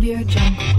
Audio Jungle.